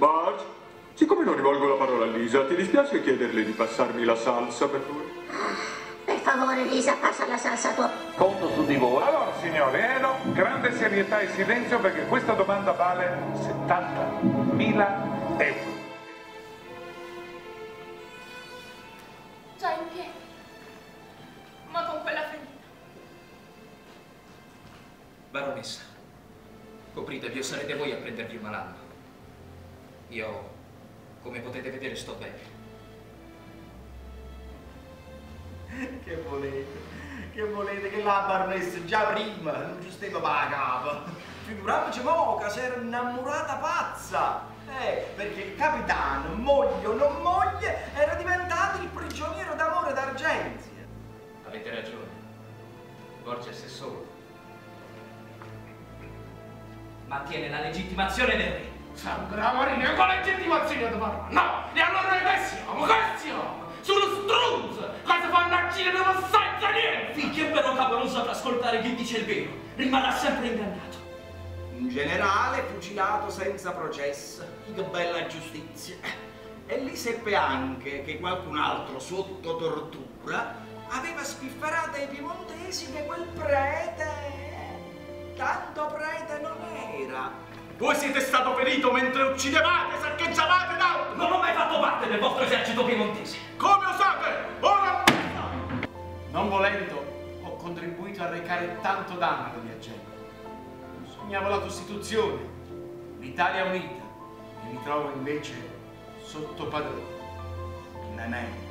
Bart, siccome non rivolgo la parola a Lisa, ti dispiace chiederle di passarmi la salsa, per favore? Per favore, Lisa, passa la salsa tua. Conto su di voi. Allora, signori, no, grande serietà e silenzio, perché questa domanda vale 70.000 euro. Già in piedi, ma con quella femmina. Baronessa, copritevi o sarete voi a prendervi il malanno. Io, come potete vedere, sto bene. Che volete? Che volete? Che la baronessa già prima non ci stava per la capa. Figuratoci moca, si era innamorata pazza. Perché il capitano, moglie o non moglie, era diventato il prigioniero d'amore d'Argenzia. Avete ragione. Borges è solo. Ma tiene la legittimazione del re. Sandra Marino, con legittimazione da parola? No! E allora che siamo? Che siamo? Sono strunz! Cosa fanno a Cile non lo senza niente! Finché però capo non saprà ascoltare chi dice il vero, rimarrà sempre ingannato. Un generale fucilato senza processo, che bella giustizia! E lì seppe anche che qualcun altro sotto tortura aveva spifferato ai piemontesi che quel prete... tanto prete non era! Voi siete stato ferito mentre uccidevate, saccheggiavate ed altro! Non ho mai fatto parte del vostro esercito piemontese! Come osate? Ora! Non volendo, ho contribuito a recare tanto danno alla mia gente. Sognavo la Costituzione, l'Italia unita, e mi trovo invece sotto padrone, in anello.